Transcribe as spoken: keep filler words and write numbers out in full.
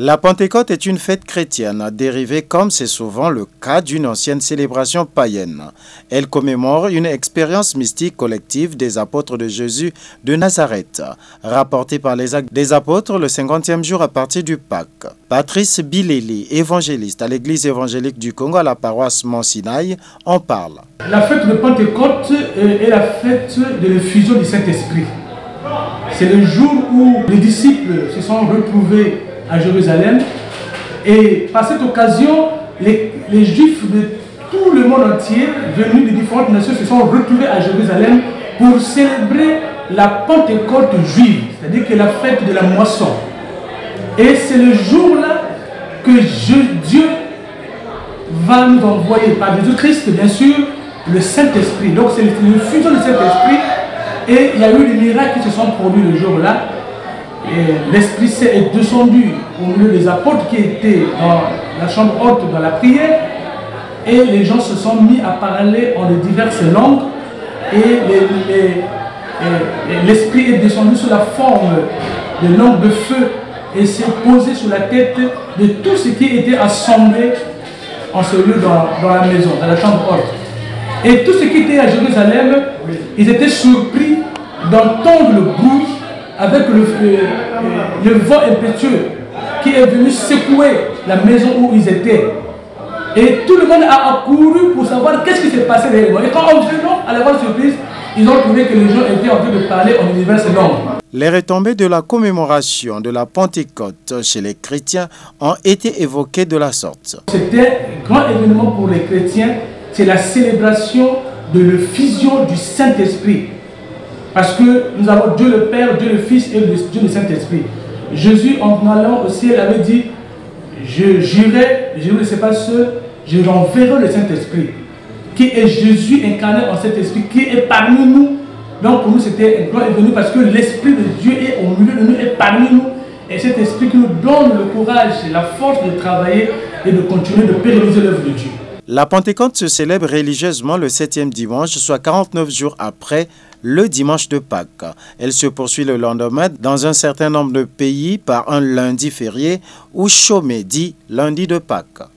La Pentecôte est une fête chrétienne, dérivée comme c'est souvent le cas d'une ancienne célébration païenne. Elle commémore une expérience mystique collective des apôtres de Jésus de Nazareth, rapportée par les actes des apôtres le cinquantième jour à partir du Pâques. Patrice Bileli, évangéliste à l'église évangélique du Congo à la paroisse Mont-Sinaï, en parle. La fête de Pentecôte est la fête de l'effusion du Saint-Esprit. C'est le jour où les disciples se sont retrouvés à Jérusalem, et par cette occasion, les, les Juifs de tout le monde entier, venus de différentes nations, se sont retrouvés à Jérusalem pour célébrer la Pentecôte juive, c'est-à-dire que la fête de la moisson. Et c'est le jour-là que Dieu va nous envoyer, par Jésus-Christ bien sûr, le Saint-Esprit. Donc c'est le fusion du Saint-Esprit, et il y a eu des miracles qui se sont produits le jour-là. L'Esprit Saint est descendu au milieu des apôtres qui étaient dans la chambre haute, dans la prière, et les gens se sont mis à parler en de diverses langues, et l'Esprit est descendu sous la forme de langues de feu et s'est posé sur la tête de tous ceux qui étaient assemblés en ce lieu dans, dans la maison, dans la chambre haute. Et tous ceux qui étaient à Jérusalem, ils étaient surpris d'entendre le bruit avec le, euh, le vent impétueux qui est venu secouer la maison où ils étaient. Et tout le monde a accouru pour savoir qu'est-ce qui s'est passé réellement. Et quand on venant à la grande surprise, ils ont trouvé que les gens étaient en train de parler en diverses langues. Les retombées de la commémoration de la Pentecôte chez les chrétiens ont été évoquées de la sorte. C'était un grand événement pour les chrétiens, c'est la célébration de l'effusion du Saint-Esprit. Parce que nous avons Dieu le Père, Dieu le Fils et Dieu le Saint-Esprit. Jésus, en allant au ciel, avait dit « Je j'irai, je ne sais pas ce, je renverrai le Saint-Esprit. » Qui est Jésus incarné en Saint-Esprit, qui est parmi nous. Donc pour nous, c'était un grand événement parce que l'Esprit de Dieu est au milieu de nous, est parmi nous. Et cet Esprit qui nous donne le courage et la force de travailler et de continuer de pérenniser l'œuvre de Dieu. La Pentecôte se célèbre religieusement le septième dimanche, soit quarante-neuf jours après le dimanche de Pâques. Elle se poursuit le lendemain dans un certain nombre de pays par un lundi férié ou chômé, dit lundi de Pâques.